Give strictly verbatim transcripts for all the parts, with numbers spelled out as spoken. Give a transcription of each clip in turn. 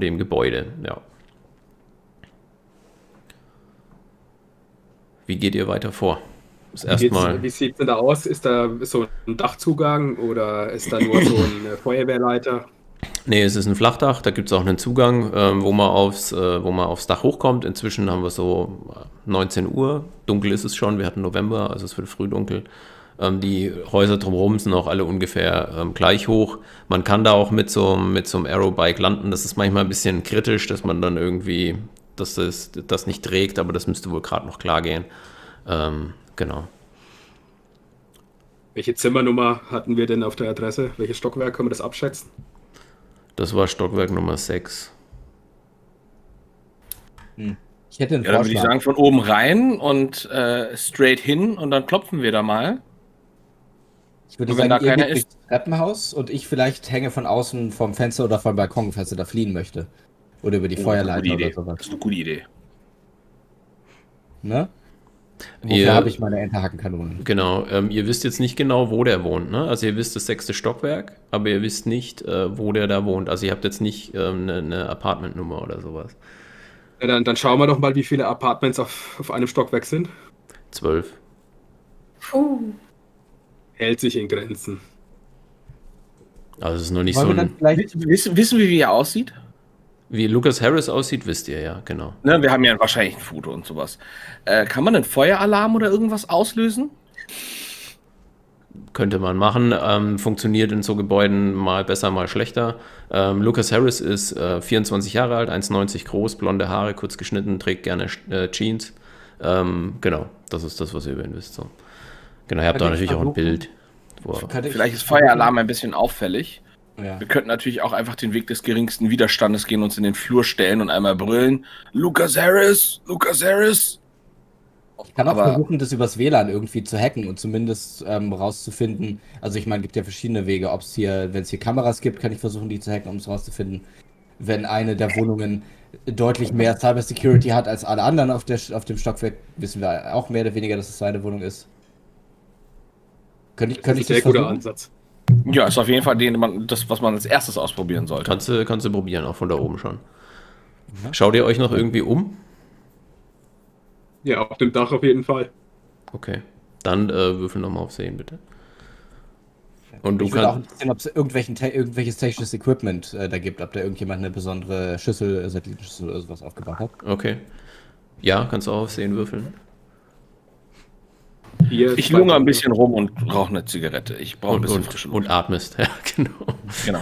dem Gebäude, ja. Wie geht ihr weiter vor? Erstmal. Wie sieht es da aus? Ist da so ein Dachzugang oder ist da nur so ein Feuerwehrleiter? Nee, es ist ein Flachdach, da gibt es auch einen Zugang, ähm, wo man aufs, äh, wo man aufs Dach hochkommt. Inzwischen haben wir so neunzehn Uhr, dunkel ist es schon, wir hatten November, also es wird früh dunkel. Ähm, die Häuser drumherum sind auch alle ungefähr ähm, gleich hoch. Man kann da auch mit so, mit so einem Aerobike landen, das ist manchmal ein bisschen kritisch, dass man dann irgendwie, dass das, das nicht trägt, aber das müsste wohl gerade noch klar gehen. Ähm, genau. Welche Zimmernummer hatten wir denn auf der Adresse? Welches Stockwerk können wir das abschätzen? Das war Stockwerk Nummer sechs. Hm. Ich hätte einen ja, Vorschlag. Dann würde ich sagen, von oben rein und äh, straight hin und dann klopfen wir da mal. Ich würde sagen, da ihr geht durchs Treppenhaus und ich vielleicht hänge von außen vom Fenster oder vom Balkon, falls er da fliehen möchte. Oder über die oh, Feuerleiter oder sowas. Das ist eine gute Idee. Ne? Wofür habe ich meine Enterhakenkanone? Genau, ähm, ihr wisst jetzt nicht genau, wo der wohnt, ne? Also ihr wisst das sechste Stockwerk, aber ihr wisst nicht, äh, wo der da wohnt. Also ihr habt jetzt nicht ähm, eine, eine Apartmentnummer oder sowas. Ja, dann, dann schauen wir doch mal, wie viele Apartments auf, auf einem Stockwerk sind. Zwölf. Oh. Hält sich in Grenzen. Also es ist noch nicht Wollen so wir ein... Vielleicht... Wissen, wissen wir, wie er aussieht? Wie Lucas Harris aussieht, wisst ihr ja, genau. Ne, wir haben ja wahrscheinlich ein Foto und sowas. Äh, kann man einen Feueralarm oder irgendwas auslösen? Könnte man machen. Ähm, funktioniert in so Gebäuden mal besser, mal schlechter. Ähm, Lucas Harris ist äh, vierundzwanzig Jahre alt, eins neunzig groß, blonde Haare, kurz geschnitten, trägt gerne äh, Jeans. Ähm, genau, das ist das, was ihr über ihn wisst. So. Genau, ihr habt da natürlich auch ein Bild. Vielleicht ist Feueralarm ein bisschen auffällig. Ja. Wir könnten natürlich auch einfach den Weg des geringsten Widerstandes gehen, uns in den Flur stellen und einmal brüllen. Lucas Harris! Lucas Harris! Ich kann auch Aber versuchen, das übers W LAN irgendwie zu hacken und zumindest ähm, rauszufinden. Also ich meine, es gibt ja verschiedene Wege. Ob es hier, wenn es hier Kameras gibt, kann ich versuchen, die zu hacken, um es rauszufinden. Wenn eine der Wohnungen deutlich mehr Cybersecurity hat als alle anderen auf, der, auf dem Stockwerk, wissen wir auch mehr oder weniger, dass es seine Wohnung ist. Könnte ich, könnte ich das versuchen? Sehr guter Ansatz. Ja, ist auf jeden Fall den, das, was man als erstes ausprobieren sollte. Kannst du, kannst du probieren, auch von da oben schon. Schaut ihr euch noch irgendwie um? Ja, auf dem Dach auf jeden Fall. Okay, dann äh, würfel nochmal auf Sehen, bitte. Und du ich will auch sehen, ob es irgendwelches technisches Equipment äh, da gibt, ob da irgendjemand eine besondere Schüssel, Satellitenschüssel oder sowas aufgebaut hat. Okay. Ja, kannst du auch auf Sehen würfeln. Hier ich lungere ein bisschen rum und rauche eine Zigarette. Ich brauche ein bisschen frischen Luft. Und atmest, ja, genau. Genau.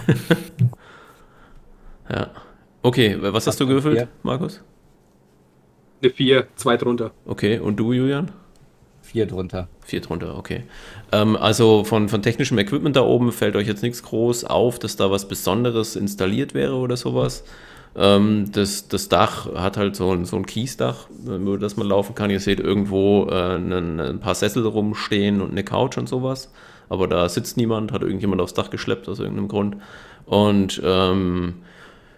Ja. Okay, was hast du gewürfelt, vier. Markus? Eine vier, zwei drunter. Okay, und du, Julian? Vier drunter. Vier drunter, okay. Ähm, also von, von technischem Equipment da oben fällt euch jetzt nichts groß auf, dass da was Besonderes installiert wäre oder sowas. Das, das Dach hat halt so ein, so ein Kiesdach, über das man laufen kann. Ihr seht irgendwo äh, einen, ein paar Sessel rumstehen und eine Couch und sowas. Aber da sitzt niemand, hat irgendjemand aufs Dach geschleppt aus irgendeinem Grund. Und ähm,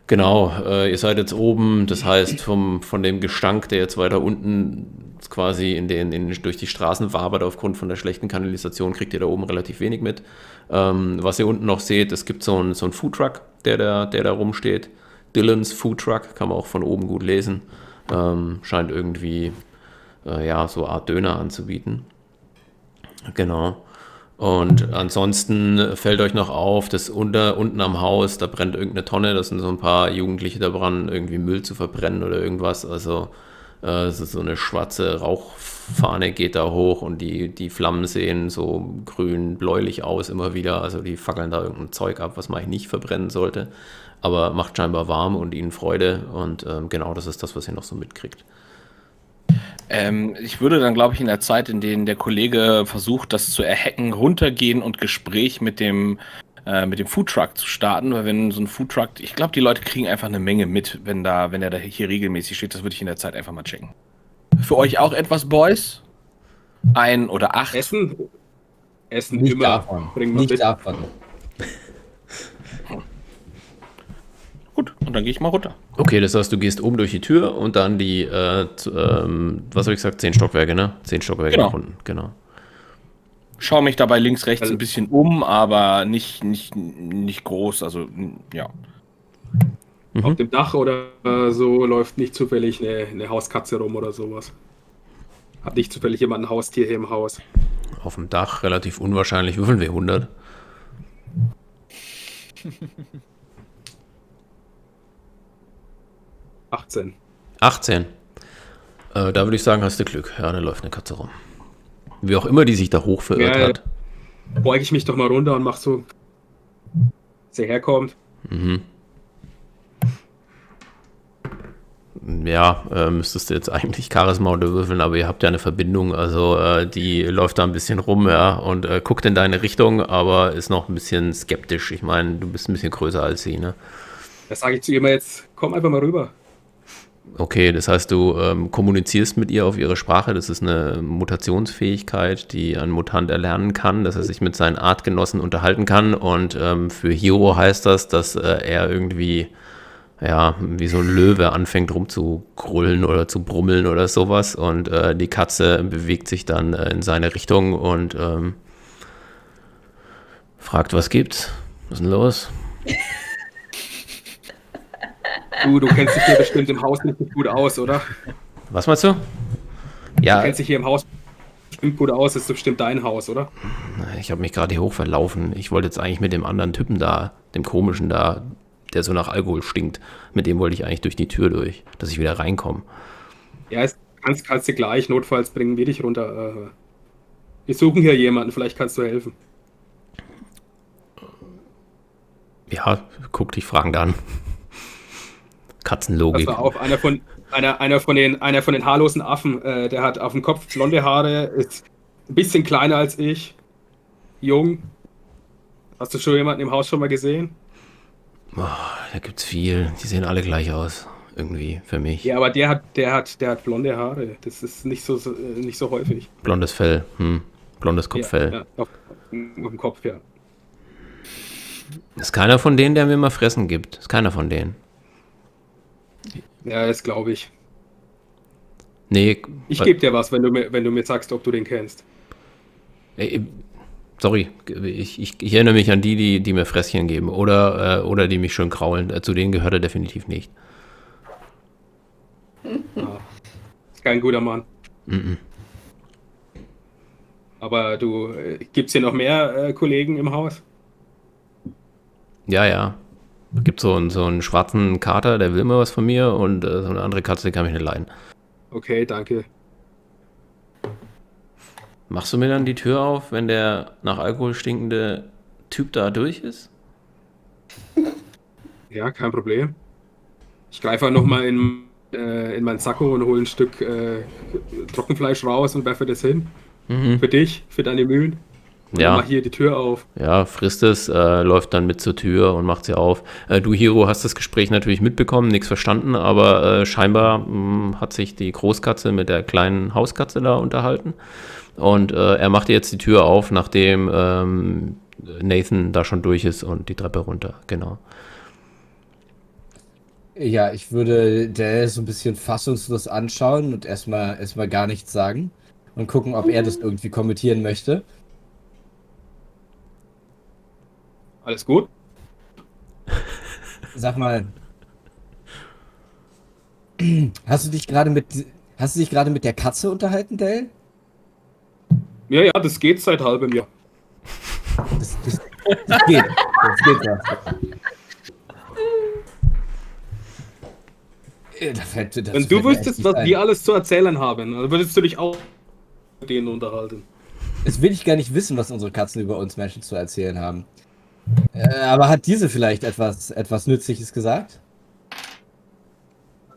genau, äh, ihr seid jetzt oben. Das heißt, vom, von dem Gestank, der jetzt weiter unten quasi in den, in, durch die Straßen wabert aufgrund von der schlechten Kanalisation, kriegt ihr da oben relativ wenig mit. Ähm, was ihr unten noch seht, es gibt so einen, so einen Food Truck, der da, der da rumsteht. Dylan's Food Truck, kann man auch von oben gut lesen, ähm, scheint irgendwie äh, ja, so eine Art Döner anzubieten. Genau. Und ansonsten fällt euch noch auf, dass unter, unten am Haus, da brennt irgendeine Tonne, da sind so ein paar Jugendliche da dran, irgendwie Müll zu verbrennen oder irgendwas. Also äh, so eine schwarze Rauchfahne geht da hoch und die, die Flammen sehen so grün-bläulich aus immer wieder. Also die fackeln da irgendein Zeug ab, was man eigentlich nicht verbrennen sollte. Aber macht scheinbar warm und ihnen Freude und ähm, genau das ist das, was ihr noch so mitkriegt. Ähm, ich würde dann, glaube ich, in der Zeit, in der der Kollege versucht, das zu erhacken, runtergehen und Gespräch mit dem, äh, mit dem Foodtruck zu starten, weil wenn so ein Foodtruck, ich glaube, die Leute kriegen einfach eine Menge mit, wenn da, wenn der da hier regelmäßig steht, das würde ich in der Zeit einfach mal checken. Für euch auch etwas, Boys? Ein oder acht? Essen? Essen nicht immer. Davon. Nicht mit. Davon. Gut, und dann gehe ich mal runter. Okay, das heißt, du gehst oben durch die Tür und dann die, äh, zu, ähm, was habe ich gesagt, zehn Stockwerke, ne? Zehn Stockwerke genau. Nach unten, genau. Schau mich dabei links, rechts also, ein bisschen um, aber nicht, nicht, nicht groß, also, ja. Mhm. Auf dem Dach oder so läuft nicht zufällig eine, eine Hauskatze rum oder sowas. Hat nicht zufällig jemand ein Haustier hier im Haus. Auf dem Dach, relativ unwahrscheinlich. Würfeln wir hundert? achtzehn. achtzehn. Äh, da würde ich sagen, hast du Glück. Ja, da läuft eine Katze rum. Wie auch immer die sich da hoch verirrt ja, hat. Beuge ich mich doch mal runter und mach so, dass sie herkommt. Mhm. Ja, äh, müsstest du jetzt eigentlich Charisma unterwürfeln, aber ihr habt ja eine Verbindung, also äh, die läuft da ein bisschen rum, ja, und äh, guckt in deine Richtung, aber ist noch ein bisschen skeptisch. Ich meine, du bist ein bisschen größer als sie, ne? Das sage ich zu ihr mal jetzt, komm einfach mal rüber. Okay, das heißt, du ähm, kommunizierst mit ihr auf ihre Sprache, das ist eine Mutationsfähigkeit, die ein Mutant erlernen kann, dass er sich mit seinen Artgenossen unterhalten kann, und ähm, für Hiro heißt das, dass äh, er irgendwie... ja, wie so ein Löwe anfängt rumzugrullen oder zu brummeln oder sowas, und äh, die Katze bewegt sich dann äh, in seine Richtung und ähm, fragt, was gibt's? Was ist denn los? Du, du kennst dich hier bestimmt im Haus nicht gut aus, oder? Was meinst du? Ja. Du kennst dich hier im Haus bestimmt gut aus, das ist bestimmt dein Haus, oder? Ich habe mich gerade hier hoch verlaufen. Ich wollte jetzt eigentlich mit dem anderen Typen da, dem komischen da, der so nach Alkohol stinkt. Mit dem wollte ich eigentlich durch die Tür durch, dass ich wieder reinkomme. Ja, es kannst, kannst du gleich. Notfalls bringen wir dich runter. Wir suchen hier jemanden, vielleicht kannst du helfen. Ja, guck dich fragend an. Katzenlogik. Das war auch einer von, einer, einer von, den, einer von den haarlosen Affen. Äh, der hat auf dem Kopf blonde Haare, ist ein bisschen kleiner als ich. Jung. Hast du schon jemanden im Haus schon mal gesehen? Oh, da gibt's viel. Die sehen alle gleich aus, irgendwie, für mich. Ja, aber der hat, der hat, der hat blonde Haare. Das ist nicht so, so nicht so häufig. Blondes Fell, hm. Blondes Kopffell. Ja, ja. Auf, auf dem Kopf, ja. Ist keiner von denen, der mir mal Fressen gibt. Ist keiner von denen. Ja, das glaube ich. Nee. Ich gebe dir was, wenn du mir, wenn du mir sagst, ob du den kennst. Ey, sorry, ich, ich, ich erinnere mich an die, die, die mir Fresschen geben oder, äh, oder die mich schön kraulen. Zu denen gehört er definitiv nicht. Ah, ist kein guter Mann. Mm-mm. Aber du, äh, gibt's hier noch mehr äh, Kollegen im Haus? Ja, ja. Es gibt so einen, so einen schwarzen Kater, der will immer was von mir, und äh, so eine andere Katze, die kann mich nicht leiden. Okay, danke. Machst du mir dann die Tür auf, wenn der nach Alkohol stinkende Typ da durch ist? Ja, kein Problem. Ich greife nochmal in, äh, in meinen Sakko und hole ein Stück äh, Trockenfleisch raus und werfe das hin. Mhm. Für dich, für deine Mühlen. Und ja. Mach hier die Tür auf. Ja, frisst es, äh, läuft dann mit zur Tür und macht sie auf. Äh, du, Hiro, hast das Gespräch natürlich mitbekommen, nichts verstanden, aber äh, scheinbar mh, hat sich die Großkatze mit der kleinen Hauskatze da unterhalten. Und äh, er macht jetzt die Tür auf, nachdem ähm, Nathan da schon durch ist und die Treppe runter, genau. Ja, ich würde Dale so ein bisschen fassungslos anschauen und erstmal erstmal gar nichts sagen und gucken, ob er das irgendwie kommentieren möchte. Alles gut? Sag mal, hast du dich gerade mit, hast du dich gerade mit der Katze unterhalten, Dale? Ja, ja, das geht seit halbem Jahr. Das, das, das geht. Das geht ja. Da fällt, das Wenn du wüsstest, was wir alles zu erzählen haben, dann würdest du dich auch mit denen unterhalten. Das will ich gar nicht wissen, was unsere Katzen über uns Menschen zu erzählen haben. Äh, aber hat diese vielleicht etwas, etwas Nützliches gesagt?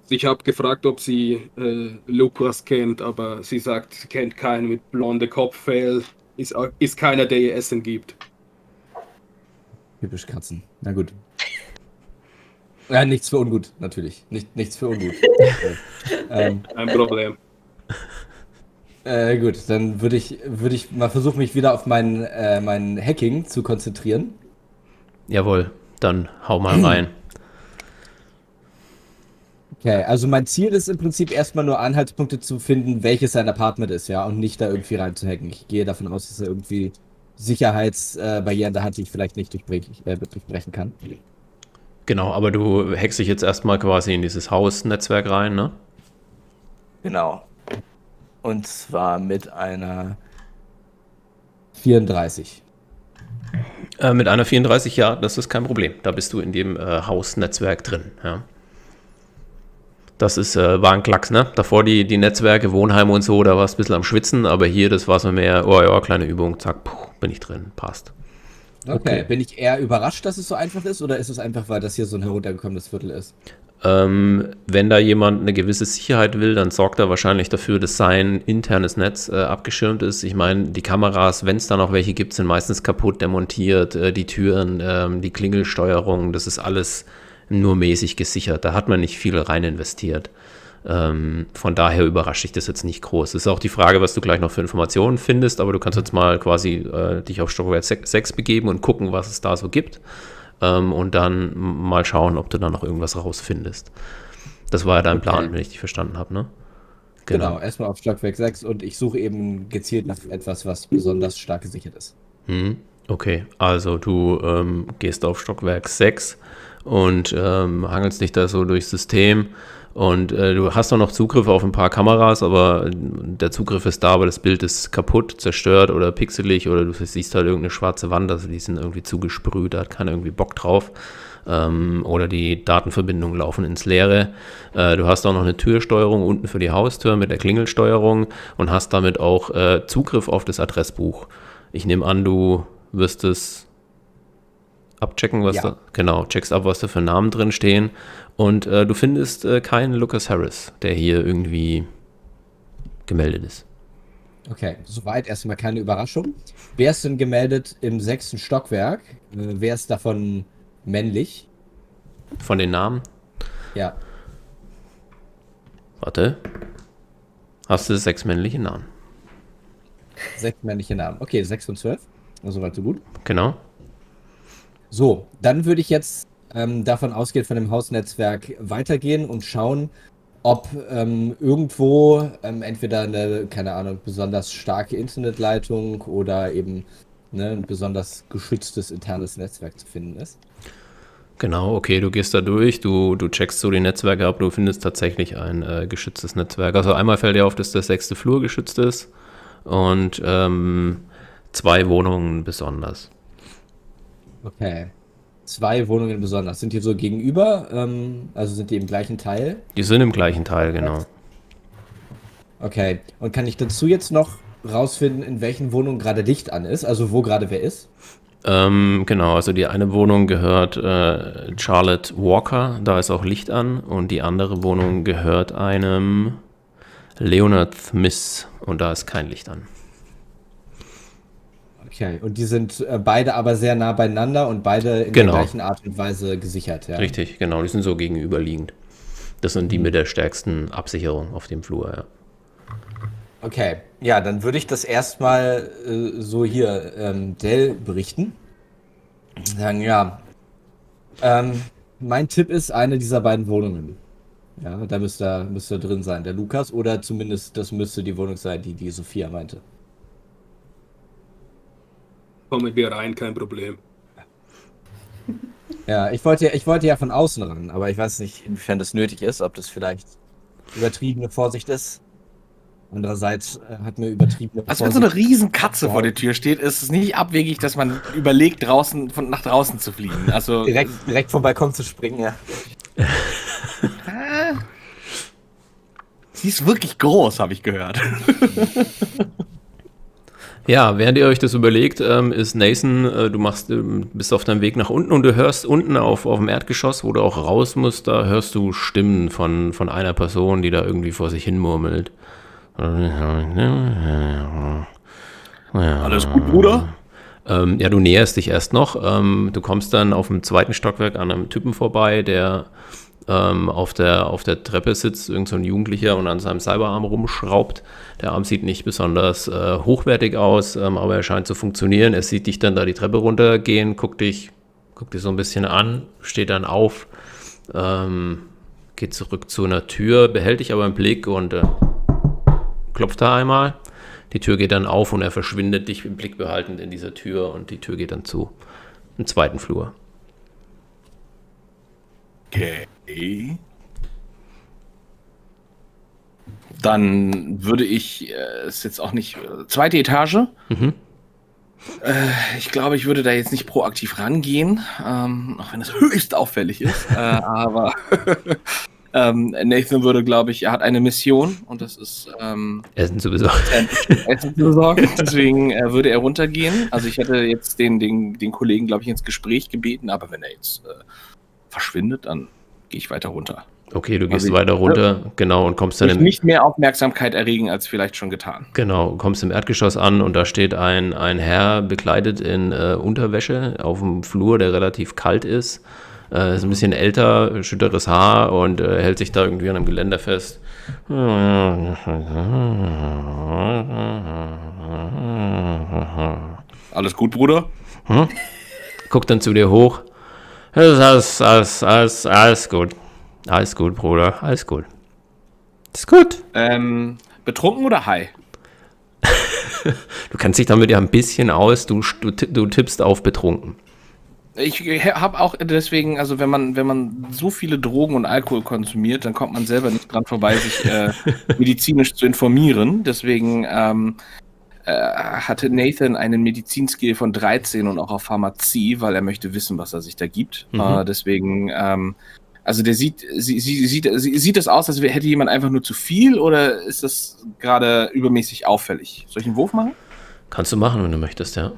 Ich habe gefragt, ob sie äh, Lucas kennt, aber sie sagt, sie kennt keinen mit blonde Kopffell. Ist, ist keiner, der ihr Essen gibt. Typisch Katzen. Na gut. Ja, nichts für ungut, natürlich. Nicht, nichts für ungut. ähm, Kein Problem. Äh, gut, dann würde ich, würd ich mal versuchen, mich wieder auf mein, äh, mein Hacking zu konzentrieren. Jawohl, dann hau mal rein. Okay, also mein Ziel ist im Prinzip erstmal nur Anhaltspunkte zu finden, welches sein Apartment ist, ja, und nicht da irgendwie reinzuhacken. Ich gehe davon aus, dass er irgendwie Sicherheitsbarrieren da hat, die ich vielleicht nicht durchbrechen kann. Genau, aber du hackst dich jetzt erstmal quasi in dieses Hausnetzwerk rein, ne? Genau. Und zwar mit einer vierunddreißig. Äh, mit einer vierunddreißig, ja, das ist kein Problem. Da bist du in dem äh, Hausnetzwerk drin, ja. Das ist, äh, war ein Klacks, ne? Davor die, die Netzwerke, Wohnheime und so, da war es ein bisschen am Schwitzen, aber hier, das war so mehr, oh ja, kleine Übung, zack, puh, bin ich drin, passt. Okay. Okay, bin ich eher überrascht, dass es so einfach ist, oder ist es einfach, weil das hier so ein heruntergekommenes Viertel ist? Ähm, wenn da jemand eine gewisse Sicherheit will, dann sorgt er wahrscheinlich dafür, dass sein internes Netz äh, abgeschirmt ist. Ich meine, die Kameras, wenn es da noch welche gibt, sind meistens kaputt demontiert, äh, die Türen, äh, die Klingelsteuerung, das ist alles nur mäßig gesichert. Da hat man nicht viel rein investiert. Ähm, von daher überrascht dich das jetzt nicht groß. Das ist auch die Frage, was du gleich noch für Informationen findest, aber du kannst jetzt mal quasi äh, dich auf Stockwerk sechs begeben und gucken, was es da so gibt, ähm, und dann mal schauen, ob du da noch irgendwas rausfindest. Das war ja dein okay. Plan, wenn ich dich verstanden habe, ne? Genau, genau, erstmal auf Stockwerk sechs und ich suche eben gezielt nach etwas, was besonders stark gesichert ist. Hm, okay, also du ähm, gehst auf Stockwerk sechs und ähm, hangelst dich da so durchs System. Und äh, du hast auch noch Zugriff auf ein paar Kameras, aber der Zugriff ist da, aber das Bild ist kaputt, zerstört oder pixelig oder du siehst halt irgendeine schwarze Wand, also die sind irgendwie zugesprüht, da hat keiner irgendwie Bock drauf. Ähm, oder die Datenverbindungen laufen ins Leere. Äh, du hast auch noch eine Türsteuerung unten für die Haustür mit der Klingelsteuerung und hast damit auch äh, Zugriff auf das Adressbuch. Ich nehme an, du wirst es abchecken, was ja. da, genau, checkst ab, was da für Namen drin stehen. Und äh, du findest äh, keinen Lucas Harris, der hier irgendwie gemeldet ist. Okay, soweit erstmal keine Überraschung. Wer ist denn gemeldet im sechsten Stockwerk? Äh, wer ist davon männlich? Von den Namen? Ja. Warte. Hast du sechs männliche Namen? Sechs männliche Namen. Okay, sechs und zwölf. Soweit so gut. Genau. So, dann würde ich jetzt ähm, davon ausgehend von dem Hausnetzwerk weitergehen und schauen, ob ähm, irgendwo ähm, entweder eine, keine Ahnung, besonders starke Internetleitung oder eben ne, ein besonders geschütztes internes Netzwerk zu finden ist. Genau, okay, du gehst da durch, du, du checkst so die Netzwerke ab, du findest tatsächlich ein äh, geschütztes Netzwerk. Also einmal fällt dir auf, dass der sechste Flur geschützt ist und ähm, zwei Wohnungen besonders. Okay. Zwei Wohnungen besonders. Sind die so gegenüber? Ähm, also sind die im gleichen Teil? Die sind im gleichen Teil, genau. Okay. Und kann ich dazu jetzt noch rausfinden, in welchen Wohnungen gerade Licht an ist? Also wo gerade wer ist? Ähm, genau. Also die eine Wohnung gehört äh, Charlotte Walker. Da ist auch Licht an. Und die andere Wohnung gehört einem Leonard Smith. Und da ist kein Licht an. Okay, und die sind äh, beide aber sehr nah beieinander und beide in genau. der gleichen Art und Weise gesichert, ja? Richtig, genau, die sind so gegenüberliegend. Das sind die mit der stärksten Absicherung auf dem Flur, ja. Okay, ja, dann würde ich das erstmal äh, so hier ähm, Dale berichten. Sagen, ja, ähm, mein Tipp ist eine dieser beiden Wohnungen. Ja, da müsste, müsste drin sein, der Lucas, oder zumindest das müsste die Wohnung sein, die die Sophia meinte. Komm mit mir rein, kein Problem. Ja, ich wollte, ich wollte ja von außen ran, aber ich weiß nicht, inwiefern das nötig ist, ob das vielleicht übertriebene Vorsicht ist. Andererseits hat mir übertriebene Vorsicht... Also wenn so eine riesen Katze vor der Tür steht, ist es nicht abwegig, dass man überlegt, draußen von, nach draußen zu fliegen. Also direkt, direkt vom Balkon zu springen, ja. Sie ist wirklich groß, habe ich gehört. Ja, während ihr euch das überlegt, ähm, ist Nathan, äh, du machst, äh, bist auf deinem Weg nach unten und du hörst unten auf, auf dem Erdgeschoss, wo du auch raus musst, da hörst du Stimmen von, von einer Person, die da irgendwie vor sich hin murmelt. Alles gut, Bruder? Ähm, ja, du näherst dich erst noch. Ähm, du kommst dann auf dem zweiten Stockwerk an einem Typen vorbei, der ähm, auf, der, auf der Treppe sitzt, irgend so ein Jugendlicher, und an seinem Cyberarm rumschraubt. Der Arm sieht nicht besonders äh, hochwertig aus, ähm, aber er scheint zu funktionieren. Er sieht dich dann da die Treppe runtergehen, guckt dich, guckt dich so ein bisschen an, steht dann auf, ähm, geht zurück zu einer Tür, behält dich aber im Blick und äh, klopft da einmal. Die Tür geht dann auf und er verschwindet, dich im Blick behaltend, in dieser Tür, und die Tür geht dann zu. Im zweiten Flur. Okay. Dann würde ich es äh, jetzt auch nicht... Äh, zweite Etage. Mhm. Äh, ich glaube, ich würde da jetzt nicht proaktiv rangehen, ähm, auch wenn es höchst auffällig ist. äh, aber ähm, Nathan würde, glaube ich, er hat eine Mission und das ist... Ähm, Essen zu besorgen. Äh, Essen zu besorgen. Deswegen äh, würde er runtergehen. Also ich hätte jetzt den, den, den Kollegen, glaube ich, ins Gespräch gebeten, aber wenn er jetzt äh, verschwindet, dann gehe ich weiter runter. Okay, du gehst also weiter runter, ich, genau, und kommst dann im... Nicht mehr Aufmerksamkeit erregen, als vielleicht schon getan. Genau, kommst im Erdgeschoss an und da steht ein, ein Herr, bekleidet in äh, Unterwäsche, auf dem Flur, der relativ kalt ist. Äh, ist ein bisschen älter, schüttert das Haar und äh, hält sich da irgendwie an einem Geländer fest. Alles gut, Bruder? Hm? Guckt dann zu dir hoch. Alles, alles, alles, alles gut. Alles gut, Bruder. Alles gut. Ist gut. Ähm, betrunken oder high? Du kannst dich damit ja ein bisschen aus. Du, du, du tippst auf betrunken. Ich habe auch deswegen, also wenn man, wenn man so viele Drogen und Alkohol konsumiert, dann kommt man selber nicht dran vorbei, sich äh, medizinisch zu informieren. Deswegen ähm, äh, hatte Nathan einen Medizinskill von dreizehn und auch auf Pharmazie, weil er möchte wissen, was er sich da gibt. Mhm. Äh, deswegen... Ähm, Also der sieht, sie, sie, sieht, sie, sieht das aus, als hätte jemand einfach nur zu viel oder ist das gerade übermäßig auffällig? Soll ich einen Wurf machen? Kannst du machen, wenn du möchtest, ja.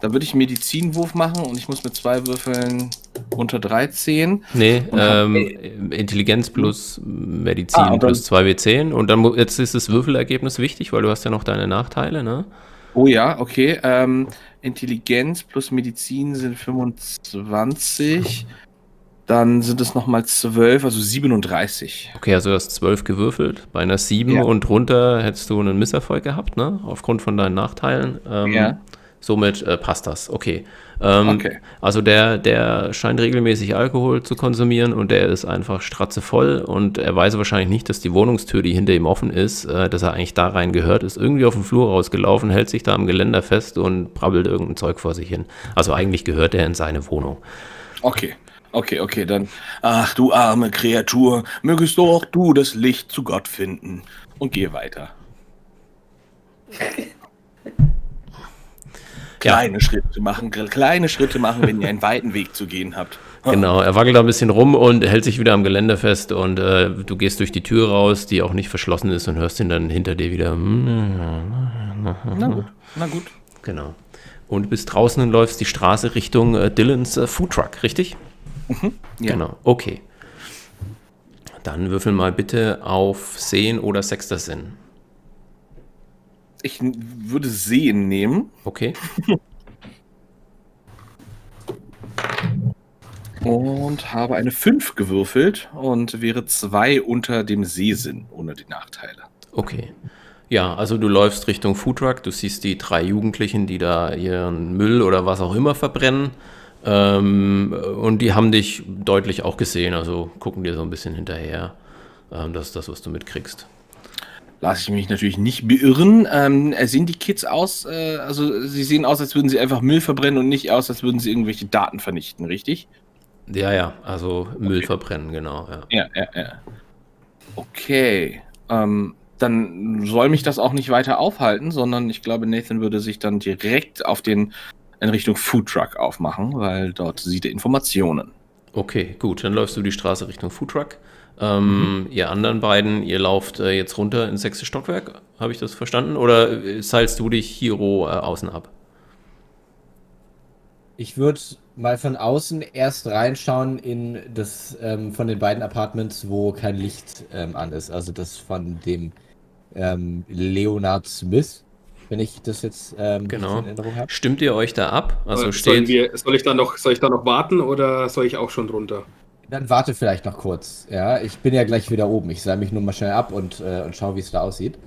Dann würde ich einen Medizinwurf machen und ich muss mit zwei Würfeln unter dreizehn. Nee, ähm, hab, Intelligenz plus Medizin ah, plus zwei W zehn und dann jetzt ist das Würfelergebnis wichtig, weil du hast ja noch deine Nachteile, ne? Oh ja, okay. Ähm, Intelligenz plus Medizin sind fünfundzwanzig. Dann sind es nochmal zwölf, also siebenunddreißig. Okay, also du hast zwölf gewürfelt. Bei einer sieben ja. Und runter hättest du einen Misserfolg gehabt, ne? Aufgrund von deinen Nachteilen. Ähm, ja. Somit äh, passt das. Okay. Ähm, okay. Also der, der scheint regelmäßig Alkohol zu konsumieren und der ist einfach stratzevoll und er weiß wahrscheinlich nicht, dass die Wohnungstür, die hinter ihm offen ist, äh, dass er eigentlich da rein gehört, ist irgendwie auf dem Flur rausgelaufen, hält sich da am Geländer fest und brabbelt irgendein Zeug vor sich hin. Also eigentlich gehört er in seine Wohnung. Okay. Okay, okay, dann. Ach, du arme Kreatur, mögest du auch du das Licht zu Gott finden. Und geh weiter. Kleine ja. Schritte machen, kleine Schritte machen, wenn ihr einen weiten Weg zu gehen habt. Genau, er wackelt da ein bisschen rum und hält sich wieder am Geländer fest und äh, du gehst durch die Tür raus, die auch nicht verschlossen ist und hörst ihn dann hinter dir wieder. Na gut, na gut. Genau. Und bist draußen und läufst die Straße Richtung äh, Dylan's äh, Food Truck, richtig? Mhm, ja. Genau, okay. Dann würfel mal bitte auf Sehen oder Sechster Sinn. Ich würde Sehen nehmen. Okay. Und habe eine fünf gewürfelt und wäre zwei unter dem Sehsinn, ohne die Nachteile. Okay. Ja, also du läufst Richtung Food Truck, du siehst die drei Jugendlichen, die da ihren Müll oder was auch immer verbrennen. Ähm, und die haben dich deutlich auch gesehen, also gucken dir so ein bisschen hinterher. Ähm, das ist das, was du mitkriegst. Lass ich mich natürlich nicht beirren. Ähm, sehen die Kids aus, äh, also sie sehen aus, als würden sie einfach Müll verbrennen und nicht aus, als würden sie irgendwelche Daten vernichten, richtig? Ja, ja, also Müll okay. verbrennen, genau. Ja, ja, ja. ja. Okay, ähm, dann soll mich das auch nicht weiter aufhalten, sondern ich glaube, Nathan würde sich dann direkt auf den in Richtung Food Truck aufmachen, weil dort sieht er Informationen. Okay, gut, dann läufst du die Straße Richtung Food Truck. Ähm, mhm. Ihr anderen beiden, ihr lauft äh, jetzt runter ins sechste Stockwerk, habe ich das verstanden? Oder seilst du dich Hiro äh, außen ab? Ich würde mal von außen erst reinschauen in das ähm, von den beiden Apartments, wo kein Licht ähm, an ist. Also das von dem ähm, Leonard Smith. Wenn ich das jetzt ähm, genau. in Erinnerung habe. Stimmt ihr euch da ab? Also steht wir, soll, ich da noch, soll ich da noch warten oder soll ich auch schon runter? Dann warte vielleicht noch kurz. Ja, ich bin ja gleich wieder oben. Ich seile mich nur mal schnell ab und, äh, und schaue, wie es da aussieht.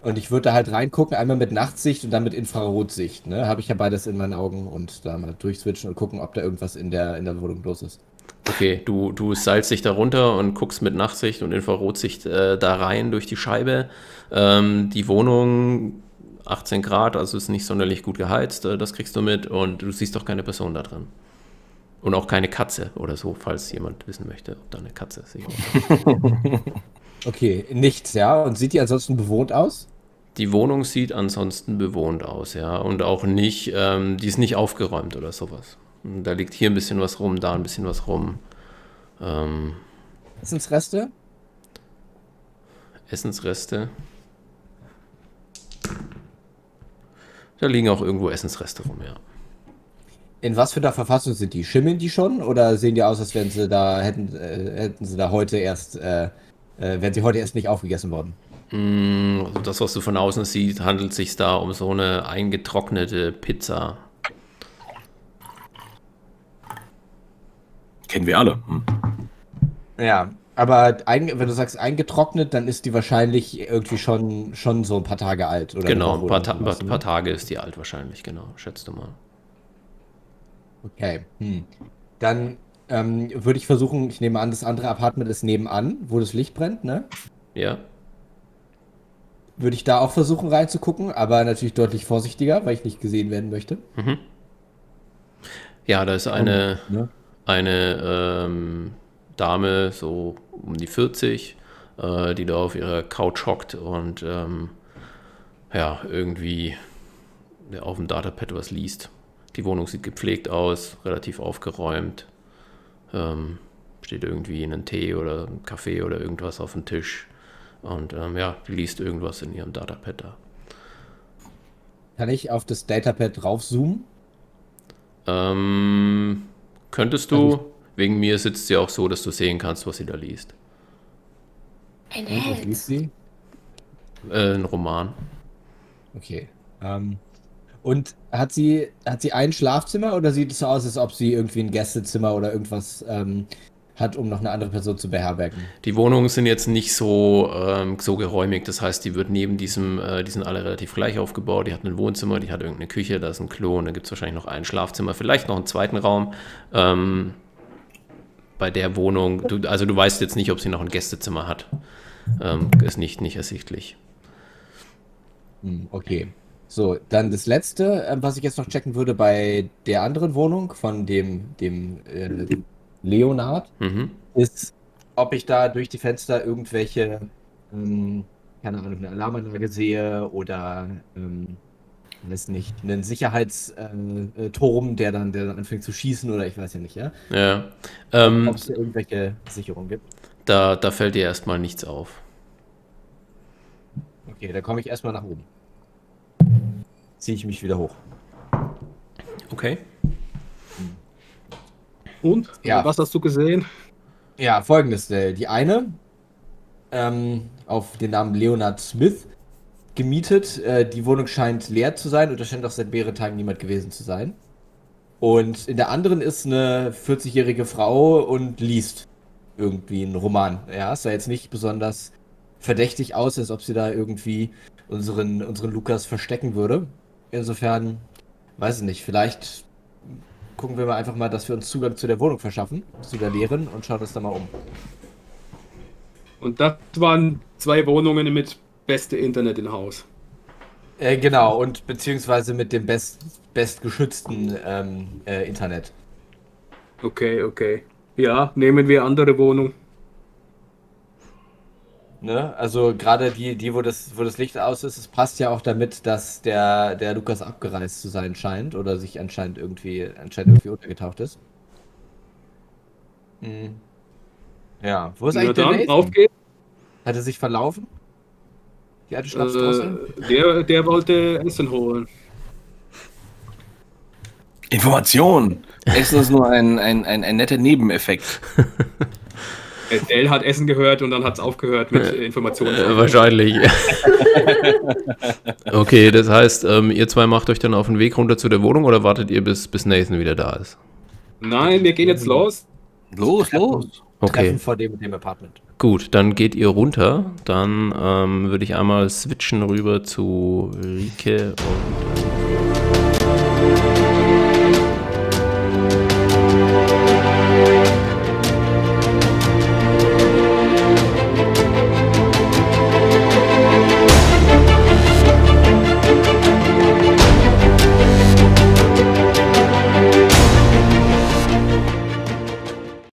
Und ich würde da halt reingucken, einmal mit Nachtsicht und dann mit Infrarotsicht. Ne? Habe ich ja beides in meinen Augen und da mal durchswitchen und gucken, ob da irgendwas in der, in der Wohnung los ist. Okay, du, du seilst dich da runter und guckst mit Nachtsicht und Infrarotsicht äh, da rein durch die Scheibe. Ähm, die Wohnung... achtzehn Grad, also ist nicht sonderlich gut geheizt, das kriegst du mit und du siehst doch keine Person da drin. Und auch keine Katze oder so, falls jemand wissen möchte, ob da eine Katze ist. Okay, nichts, ja. Und sieht die ansonsten bewohnt aus? Die Wohnung sieht ansonsten bewohnt aus, ja. Und auch nicht, ähm, die ist nicht aufgeräumt oder sowas. Und da liegt hier ein bisschen was rum, da ein bisschen was rum. Ähm, Essensreste? Essensreste. Da liegen auch irgendwo Essensreste rum, ja. In was für einer Verfassung sind die? Schimmeln die schon oder sehen die aus, als wären sie da, hätten, äh, hätten sie da heute erst, äh, äh, wären sie heute erst nicht aufgegessen worden? Mm, also das, was du von außen siehst, handelt es sich da um so eine eingetrocknete Pizza. Kennen wir alle. Hm. Ja, aber ein, wenn du sagst eingetrocknet, dann ist die wahrscheinlich irgendwie schon, schon so ein paar Tage alt. Oder genau, ein paar, Ta sowas, ne? Paar Tage ist die alt wahrscheinlich, genau, schätzt du mal. Okay, hm. Dann ähm, würde ich versuchen, ich nehme an, das andere Apartment ist nebenan, wo das Licht brennt, ne? Ja. Würde ich da auch versuchen reinzugucken, aber natürlich deutlich vorsichtiger, weil ich nicht gesehen werden möchte. Mhm. Ja, da ist eine, und, ne? eine ähm, Dame, so um die vierzig, äh, die da auf ihrer Couch hockt und ähm, ja, irgendwie ja, auf dem Datapad was liest. Die Wohnung sieht gepflegt aus, relativ aufgeräumt. Ähm, steht irgendwie einen Tee oder einen Kaffee oder irgendwas auf dem Tisch. Und ähm, ja, die liest irgendwas in ihrem Datapad da. Kann ich auf das Datapad raufzoomen? Ähm, könntest du. Wegen mir sitzt sie auch so, dass du sehen kannst, was sie da liest. Ein Held. Was liest sie? Äh, ein Roman. Okay. Ähm. Und hat sie, hat sie ein Schlafzimmer oder sieht es so aus, als ob sie irgendwie ein Gästezimmer oder irgendwas ähm, hat, um noch eine andere Person zu beherbergen? Die Wohnungen sind jetzt nicht so, ähm, so geräumig, das heißt, die wird neben diesem, äh, die sind alle relativ gleich aufgebaut, die hat ein Wohnzimmer, die hat irgendeine Küche, da ist ein Klo und da gibt es wahrscheinlich noch ein Schlafzimmer, vielleicht noch einen zweiten Raum. Ähm, bei der Wohnung, du, also du weißt jetzt nicht, ob sie noch ein Gästezimmer hat, ähm, ist nicht, nicht ersichtlich. Okay. So, dann das Letzte, äh, was ich jetzt noch checken würde bei der anderen Wohnung von dem, dem äh, Leonard, mhm. ist, ob ich da durch die Fenster irgendwelche, ähm, keine Ahnung, eine Alarmanlage sehe oder, ähm, weiß nicht, einen Sicherheitsturm, der dann, der dann anfängt zu schießen oder ich weiß ja nicht, ja? Ja. Ähm, ob es da irgendwelche Sicherungen gibt. Da, da fällt dir erstmal nichts auf. Okay, dann komme ich erstmal nach oben. Ziehe ich mich wieder hoch. Okay. Und? Ja. Was hast du gesehen? Ja, folgendes. Die eine, ähm, auf den Namen Leonard Smith, gemietet. Äh, die Wohnung scheint leer zu sein und da scheint auch seit mehreren Tagen niemand gewesen zu sein. Und in der anderen ist eine vierzigjährige Frau und liest irgendwie einen Roman. Ja, es sah jetzt nicht besonders verdächtig aus, als ob sie da irgendwie unseren, unseren Lucas verstecken würde. Insofern, weiß ich nicht, vielleicht gucken wir mal einfach mal, dass wir uns Zugang zu der Wohnung verschaffen, zu der leeren, und schauen uns da mal um. Und das waren zwei Wohnungen mit bestem Internet im Haus. Äh, genau, und beziehungsweise mit dem best, bestgeschützten ähm, äh, Internet. Okay, okay. Ja, nehmen wir andere Wohnung. Ne? Also gerade die, die wo, das, wo das Licht aus ist, es passt ja auch damit, dass der, der Lucas abgereist zu sein scheint oder sich anscheinend irgendwie, anscheinend irgendwie untergetaucht ist. Hm. Ja, wo ist ja, eigentlich der Nathan? Hat er sich verlaufen? Die alte Schnapsdrossel? Äh, der, der wollte Essen holen. Information! Essen ist nur ein, ein, ein, ein netter Nebeneffekt. Dale hat Essen gehört und dann hat es aufgehört mit äh, Informationen. Äh, wahrscheinlich. Okay, das heißt, ähm, ihr zwei macht euch dann auf den Weg runter zu der Wohnung oder wartet ihr, bis, bis Nathan wieder da ist? Nein, wir gehen jetzt los. Los, los. Okay. Treffen vor dem, dem Apartment. Gut, dann geht ihr runter. Dann ähm, würde ich einmal switchen rüber zu Rike und...